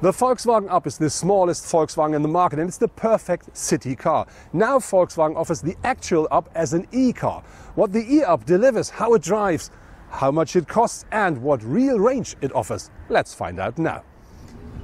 The Volkswagen Up is the smallest Volkswagen in the market and it's the perfect city car. Now Volkswagen offers the actual Up as an e-car. What the e-up delivers, how it drives, how much it costs and what real range it offers. Let's find out now.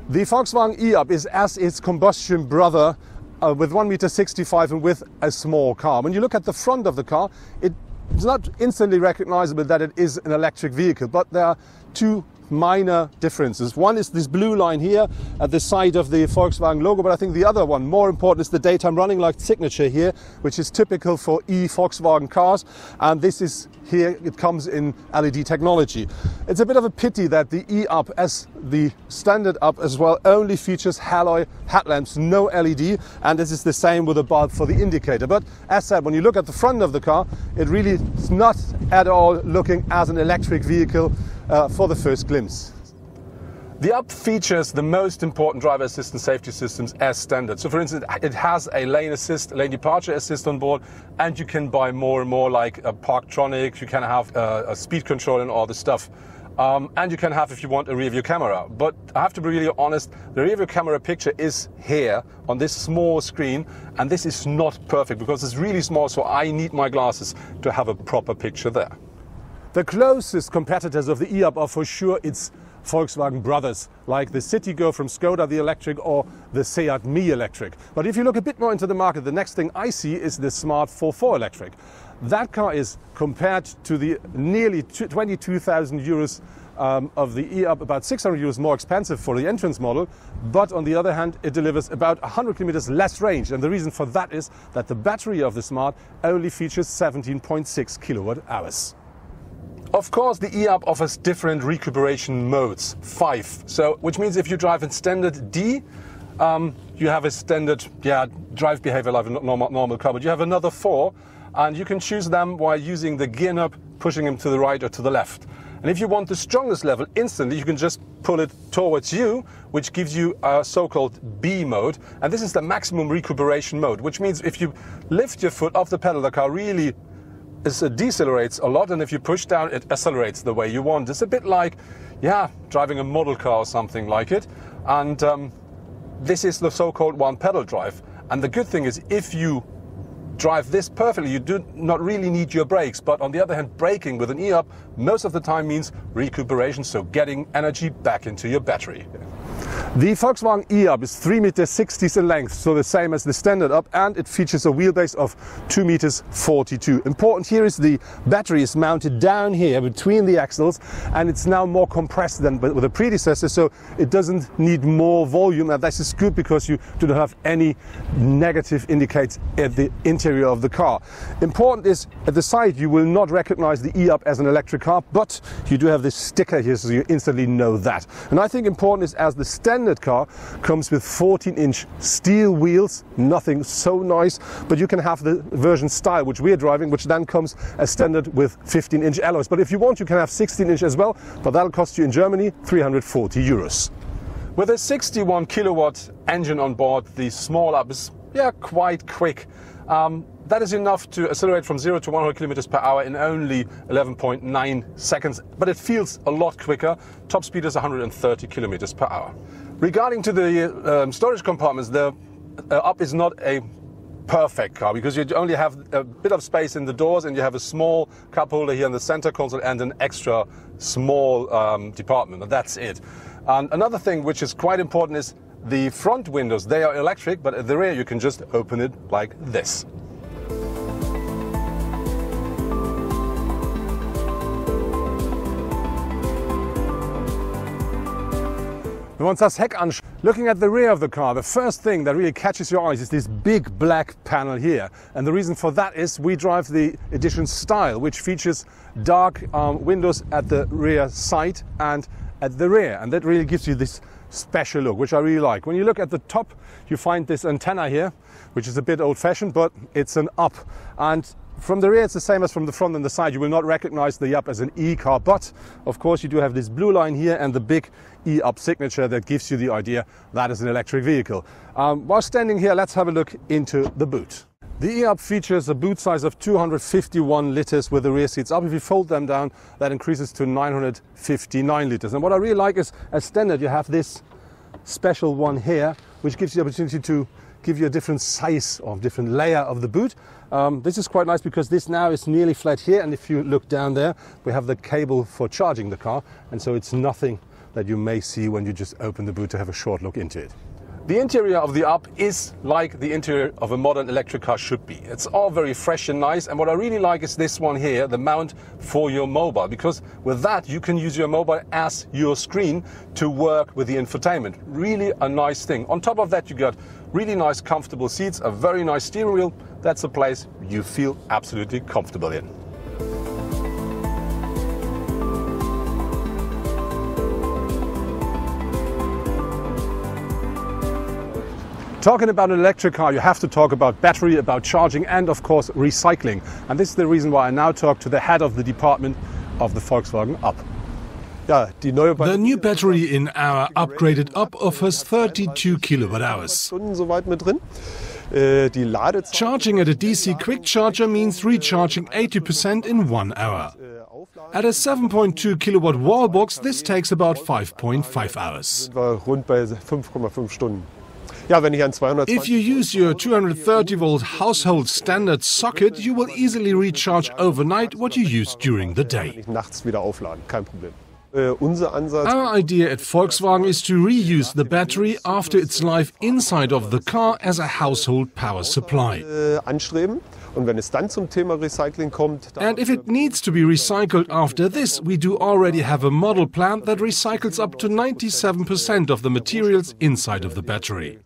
The Volkswagen e-up is as its combustion brother with 1.65 meters and with a small car. When you look at the front of the car, it's not instantly recognizable that it is an electric vehicle, but there are two minor differences. One is this blue line here at the side of the Volkswagen logo, but I think the other one, more important, is the daytime running light signature here, which is typical for e-Volkswagen cars, and this is here, it comes in LED technology. It's a bit of a pity that the e-up, as the standard up as well, only features halogen headlamps, no LED, and this is the same with the bulb for the indicator. But as said, when you look at the front of the car, it really is not at all looking as an electric vehicle for the first glimpse. The Up features the most important driver assistance safety systems as standard. So for instance, it has a lane assist, lane departure assist on board, and you can buy more and more like a Parktronic, you can have a speed control and all this stuff. And you can have, if you want, a rear view camera. But I have to be really honest, the rear view camera picture is here on this small screen, and this is not perfect because it's really small, so I need my glasses to have a proper picture there. The closest competitors of the e-up are for sure its Volkswagen brothers, like the Citigo from Skoda, the electric, or the Seat Mi electric. But if you look a bit more into the market, the next thing I see is the Smart ForFour electric. That car is, compared to the nearly 22,000 euros of the e-up, about 600 euros more expensive for the entrance model, but on the other hand it delivers about 100 kilometers less range, and the reason for that is that the battery of the Smart only features 17.6 kilowatt hours. Of course, the e-up offers different recuperation modes, 5. So, which means if you drive in standard D, you have a standard drive behavior like a normal car, but you have another 4, and you can choose them while using the gear knob, pushing them to the right or to the left. And if you want the strongest level instantly, you can just pull it towards you, which gives you a so-called B mode. And this is the maximum recuperation mode, which means if you lift your foot off the pedal, the car really decelerates a lot, and if you push down it accelerates the way you want. It's a bit like driving a model car or something like it, and this is the so-called one pedal drive. And the good thing is, if you drive this perfectly, you do not really need your brakes. But on the other hand, braking with an e-up most of the time means recuperation, so getting energy back into your battery. The Volkswagen e-up is 3.60 meters in length, so the same as the standard up, and it features a wheelbase of 2.42 meters. Important here is the battery is mounted down here between the axles, and it's now more compressed than with the predecessor, so it doesn't need more volume, and this is good because you do not have any negative indicates at the interior of the car. Important is, at the side you will not recognize the e-up as an electric car, but you do have this sticker here, so you instantly know that. And I think important is, as the standard car comes with 14-inch steel wheels, nothing so nice, but you can have the version style which we're driving, which then comes as standard with 15-inch alloys. But if you want, you can have 16-inch as well, but that'll cost you in Germany 340 euros. With a 61 kilowatt engine on board, the small up is quite quick. That is enough to accelerate from 0 to 100 kilometers per hour in only 11.9 seconds, but it feels a lot quicker. Top speed is 130 kilometers per hour. Regarding to the storage compartments, the Up is not a perfect car because you only have a bit of space in the doors, and you have a small cup holder here in the center console and an extra small department, and that's it. And another thing which is quite important is the front windows. They are electric, but at the rear you can just open it like this. Looking at the rear of the car, the first thing that really catches your eyes is this big black panel here. And the reason for that is we drive the edition Style, which features dark windows at the rear sight and at the rear. And that really gives you this special look, which I really like. When you look at the top, you find this antenna here, which is a bit old-fashioned, but it's an Up. And from the rear it's the same as from the front and the side. You will not recognize the e-up as an e-car, but of course you do have this blue line here and the big e-up signature that gives you the idea that is an electric vehicle. While standing here, let's have a look into the boot. The e-up features a boot size of 251 liters with the rear seats up. If you fold them down, that increases to 959 liters. And what I really like is, as standard, you have this special one here, which gives you the opportunity to give you a different size or different layer of the boot. This is quite nice because this now is nearly flat here, and if you look down there, we have the cable for charging the car, and so it's nothing that you may see when you just open the boot to have a short look into it. The interior of the up is like the interior of a modern electric car should be. It's all very fresh and nice, and what I really like is this one here, the mount for your mobile, because with that you can use your mobile as your screen to work with the infotainment. Really a nice thing. On top of that, you got really nice comfortable seats, a very nice steering wheel. That's a place you feel absolutely comfortable in. Talking about an electric car, you have to talk about battery, about charging, and of course recycling. And this is the reason why I now talk to the head of the department of the Volkswagen Up. The new battery in our upgraded Up offers 32 kWh. Charging at a DC quick charger means recharging 80% in 1 hour. At a 7.2 kilowatt wall box, this takes about 5.5 hours. If you use your 230-volt household standard socket, you will easily recharge overnight what you use during the day. Our idea at Volkswagen is to reuse the battery after its life inside of the car as a household power supply. And if it needs to be recycled after this, we do already have a model plant that recycles up to 97% of the materials inside of the battery.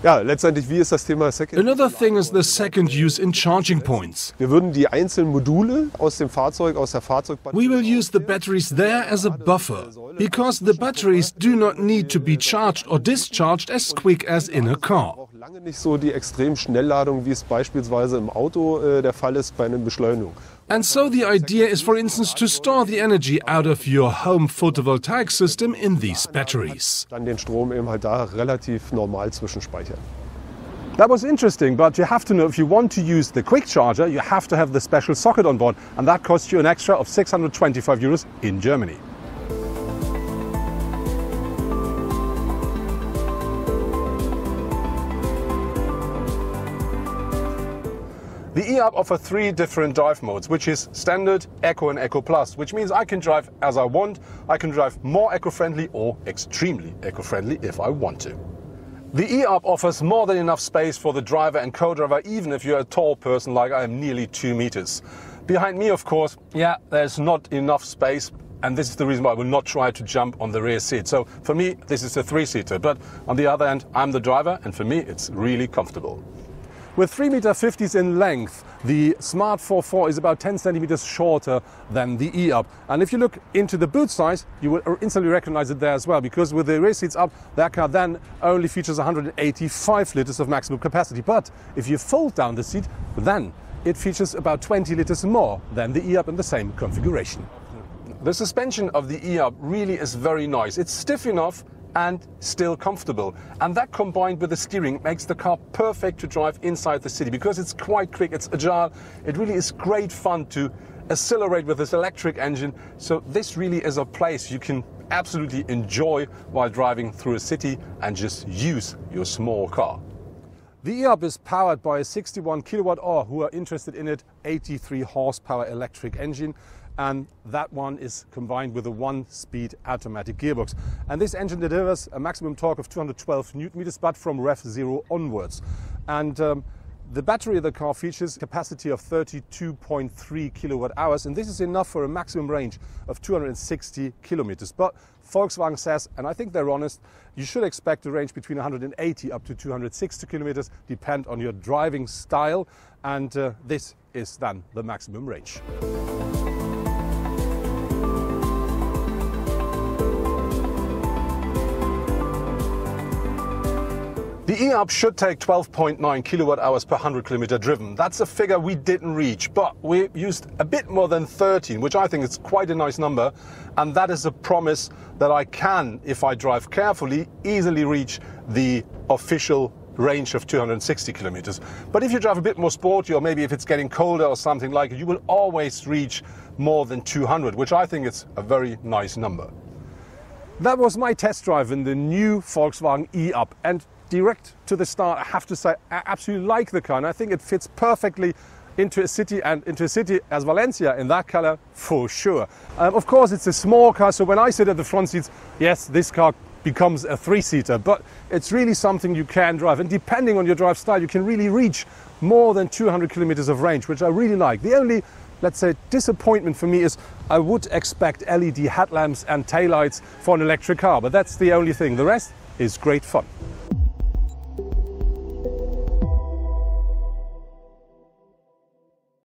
Another thing is the second use in charging points. We will use the batteries there as a buffer, because the batteries do not need to be charged or discharged as quick as in a car. And so the idea is, for instance, to store the energy out of your home photovoltaic system in these batteries. That was interesting, but you have to know, if you want to use the quick charger, you have to have the special socket on board, and that costs you an extra of 625 euros in Germany. The e-up offers 3 different drive modes, which is Standard, Eco and Eco Plus, which means I can drive as I want. I can drive more eco-friendly or extremely eco-friendly if I want to. The e-up offers more than enough space for the driver and co-driver, even if you're a tall person like I am, nearly 2 meters. Behind me, of course, there's not enough space, and this is the reason why I will not try to jump on the rear seat. So for me, this is a 3-seater, but on the other hand, I'm the driver, and for me, it's really comfortable. With 3.50 meters in length, the Smart ForFour is about 10 centimeters shorter than the e-up. And if you look into the boot size, you will instantly recognize it there as well, because with the rear seats up, that car then only features 185 liters of maximum capacity. But if you fold down the seat, then it features about 20 liters more than the e-up in the same configuration. The suspension of the e-up really is very nice. It's stiff enough and still comfortable, and that combined with the steering makes the car perfect to drive inside the city, because it's quite quick, it's agile, it really is great fun to accelerate with this electric engine. So this really is a place you can absolutely enjoy while driving through a city and just use your small car. The e-up is powered by a 61 kilowatt, or who are interested in it, 83 horsepower electric engine, and that one is combined with a 1-speed automatic gearbox. And this engine delivers a maximum torque of 212 Nm, but from rev 0 onwards. And the battery of the car features capacity of 32.3 kWh, and this is enough for a maximum range of 260 kilometers. But Volkswagen says, and I think they're honest, you should expect a range between 180 up to 260 kilometers, depend on your driving style, and this is then the maximum range. The e-up should take 12.9 kWh per 100 km driven. That's a figure we didn't reach, but we used a bit more than 13, which I think is quite a nice number, and that is a promise that I can, if I drive carefully, easily reach the official range of 260 kilometers. But if you drive a bit more sporty, or maybe if it's getting colder or something like it, you will always reach more than 200, which I think is a very nice number. That was my test drive in the new Volkswagen e-up, and direct to the start, I have to say I absolutely like the car, and I think it fits perfectly into a city, and into a city as Valencia in that color for sure. Of course, it's a small car, so when I sit at the front seats, yes, this car becomes a three-seater, but it's really something you can drive, and depending on your drive style, you can really reach more than 200 kilometers of range, which I really like. The only, let's say, disappointment for me is I would expect LED headlamps and taillights for an electric car, but that's the only thing. The rest is great fun.